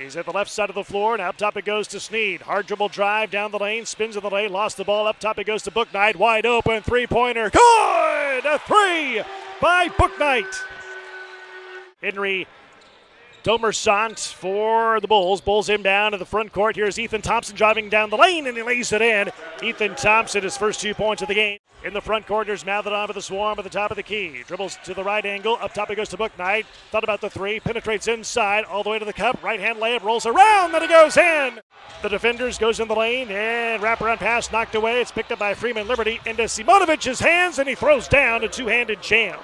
He's at the left side of the floor, and up top it goes to Sneed. Hard dribble drive down the lane, spins in the lane, lost the ball. Up top it goes to Bouknight, wide open, three-pointer. Good! A three by Bouknight. Henry Domersault for the Bulls. Bulls him down to the front court. Here's Ethan Thompson driving down the lane, and he lays it in. Ethan Thompson, his first 2 points of the game. In the front court, there's Matheson for the Swarm at the top of the key. Dribbles to the right angle. Up top, it goes to Bouknight. Thought about the three. Penetrates inside, all the way to the cup. Right-hand layup, rolls around, then it goes in. The defenders goes in the lane, and wraparound pass knocked away. It's picked up by Freeman-Liberty into Simonovic's hands, and he throws down a two-handed jam.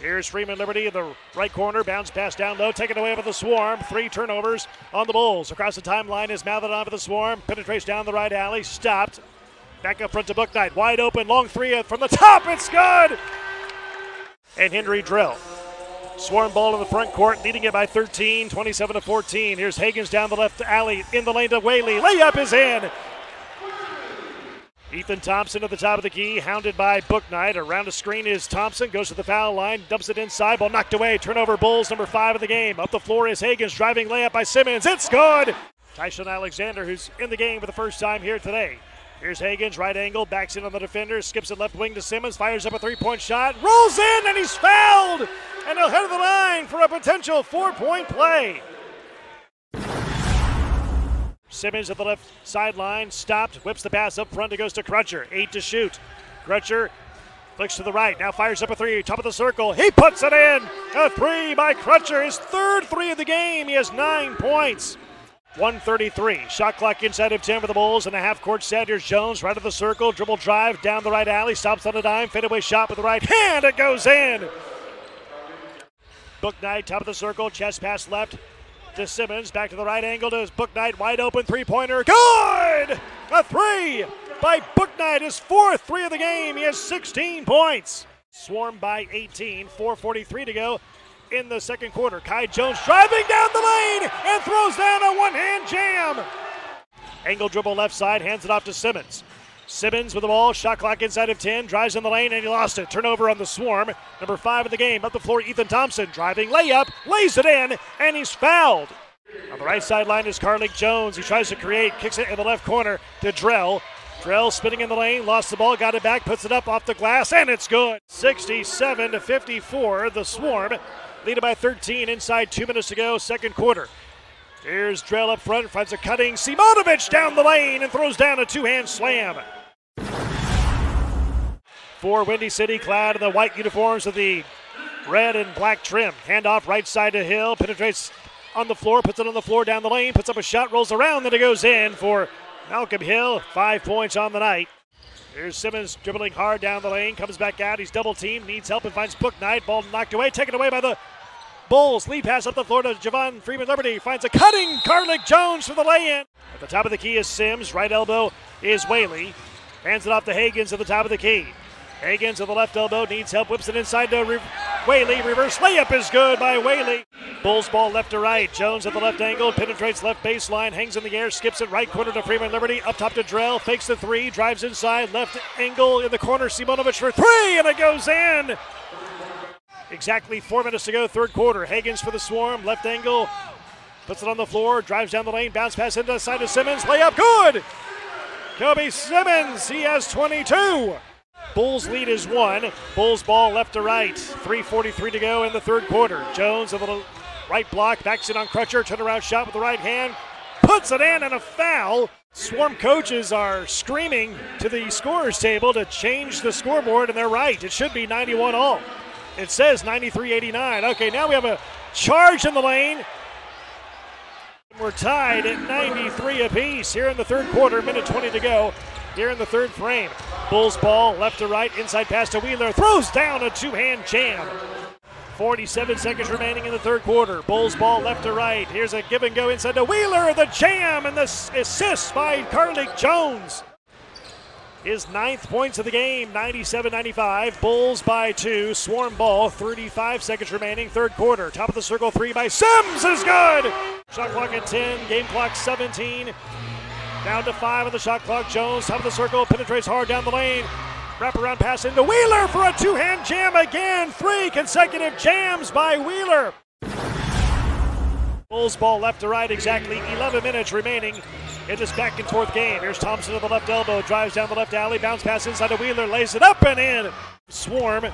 Here's Freeman-Liberty in the right corner. Bounce pass down low. Taken away by the Swarm. Three turnovers on the Bulls. Across the timeline is Matheson for the Swarm. Penetrates down the right alley. Stopped. Back up front to Bouknight. Wide open. Long three from the top. It's good! And Henry Drill. Swarm ball in the front court. Leading it by 13. 27-14. Here's Higgins down the left alley. In the lane to Whaley. Layup is in. Ethan Thompson at the top of the key, hounded by Bouknight. Around a screen is Thompson, goes to the foul line, dumps it inside, ball knocked away. Turnover, Bulls, number 5 of the game. Up the floor is Higgins, driving layup by Simmons. It's good! Tyshawn Alexander, who's in the game for the first time here today. Here's Higgins, right angle, backs in on the defender, skips it left wing to Simmons, fires up a three-point shot, rolls in, and he's fouled! And he'll head to the line for a potential 4-point play. Simmons at the left sideline, stopped, whips the pass up front, it goes to Crutcher, 8 to shoot. Crutcher looks to the right, now fires up a three, top of the circle, he puts it in! A three by Crutcher, his third three of the game, he has 9 points. 1:33, shot clock inside of 10 for the Bulls, and a half-court set, here's Jones, right of the circle, dribble drive, down the right alley, stops on a dime, fadeaway shot with the right hand, it goes in! Bouknight, top of the circle, chest pass left, to Simmons, back to the right angle to Bouknight, wide open three-pointer, good! A three by Bouknight, his fourth three of the game, he has 16 points. Swarm by 18, 4:43 to go in the second quarter. Kai Jones driving down the lane and throws down a one-hand jam. Angle dribble left side, hands it off to Simmons. Simmons with the ball, shot clock inside of 10, drives in the lane, and he lost it. Turnover on the Swarm, number 5 of the game. Up the floor, Ethan Thompson, driving layup, lays it in, and he's fouled. On the right sideline is Carlik Jones. He tries to create, kicks it in the left corner to Drell. Drell spinning in the lane, lost the ball, got it back, puts it up off the glass, and it's good. 67-54, the Swarm lead by 13 inside 2 minutes to go, second quarter. Here's Drell up front, finds a cutting, Simonović down the lane and throws down a two-hand slam. For Windy City, clad in the white uniforms with the red and black trim. Handoff right side to Hill, penetrates on the floor, puts it on the floor down the lane, puts up a shot, rolls around, then it goes in for Malcolm Hill, 5 points on the night. Here's Simmons dribbling hard down the lane, comes back out, he's double-teamed, needs help and finds Bouknight, ball knocked away, taken away by the Bulls, lead pass up the floor to Javon Freeman-Liberty, finds a cutting Carlik Jones for the lay-in. At the top of the key is Sims, right elbow is Whaley, hands it off to Higgins at the top of the key. Higgins at the left elbow, needs help, whips it inside to Whaley, reverse layup is good by Whaley. Bulls ball left to right, Jones at the left angle, penetrates left baseline, hangs in the air, skips it right corner to Freeman-Liberty, up top to Drell, fakes the three, drives inside, left angle in the corner, Simonović for three, and it goes in! Exactly 4 minutes to go, third quarter. Higgins for the Swarm, left angle, puts it on the floor, drives down the lane, bounce pass into the side of Simmons, layup, good! Kobe Simmons, he has 22! Bulls lead is 1, Bulls ball left to right, 3:43 to go in the third quarter. Jones a little right block, backs it on Crutcher, turnaround shot with the right hand, puts it in and a foul. Swarm coaches are screaming to the scorer's table to change the scoreboard, and they're right, it should be 91 all. It says 93-89. Okay, now we have a charge in the lane. We're tied at 93 apiece here in the third quarter, minute 20 to go here in the third frame. Bulls ball left to right, inside pass to Wheeler, throws down a two-hand jam. 47 seconds remaining in the third quarter. Bulls ball left to right. Here's a give and go inside to Wheeler, the jam, and the assist by Carlik Jones. His 9th points of the game, 97-95, Bulls by 2, Swarm ball, 35 seconds remaining, third quarter. Top of the circle, three by Sims is good! Shot clock at 10, game clock 17, down to 5 on the shot clock. Jones, top of the circle, penetrates hard down the lane. Wraparound pass into Wheeler for a two-hand jam again, 3 consecutive jams by Wheeler. Bulls ball left to right, exactly 11 minutes remaining in this back and forth game. Here's Thompson to the left elbow, drives down the left alley, bounce pass inside to Wheeler, lays it up and in. Swarm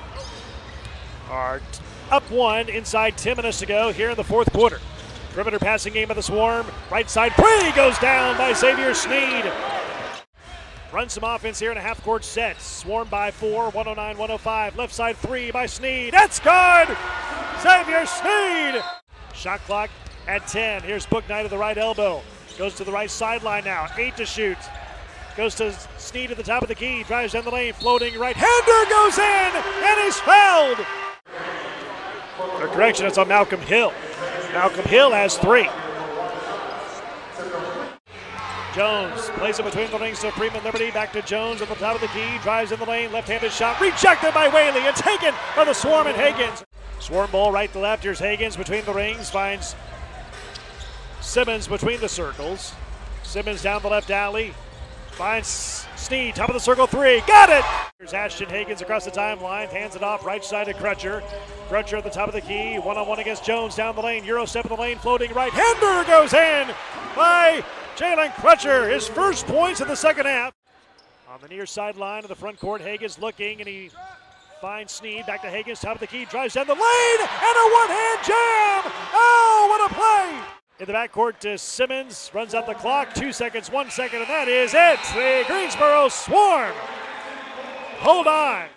are up one inside 10 minutes to go here in the fourth quarter. Perimeter passing game of the Swarm, right side three goes down by Xavier Sneed. Run some offense here in a half-court set. Swarm by four, 109-105. Left side three by Sneed. That's good! Xavier Sneed! Shot clock at 10. Here's Book Knight at the right elbow. Goes to the right sideline now. 8 to shoot. Goes to Sneed at the top of the key. Drives down the lane. Floating right-hander goes in and is fouled! The correction is on Malcolm Hill. Malcolm Hill has 3. Jones plays it between the rings to Freeman-Liberty, back to Jones at the top of the key, drives in the lane, left-handed shot, rejected by Whaley and taken by the Swarm and Higgins. Swarm ball right to left, here's Higgins between the rings, finds Simmons between the circles. Simmons down the left alley, finds Sneed, top of the circle, 3, got it! Here's Ashton Higgins across the timeline, hands it off right side to Crutcher. Crutcher at the top of the key, one-on-one against Jones down the lane, Euro step in the lane, floating right-hander goes in by Jaylen Crutcher, his first points of the second half. On the near sideline of the front court, Higgins looking, and he finds Sneed, back to Higgins, top of the key, drives down the lane, and a one-hand jam! Oh, what a play! In the backcourt to Simmons, runs out the clock, 2 seconds, 1 second, and that is it! The Greensboro Swarm hold on.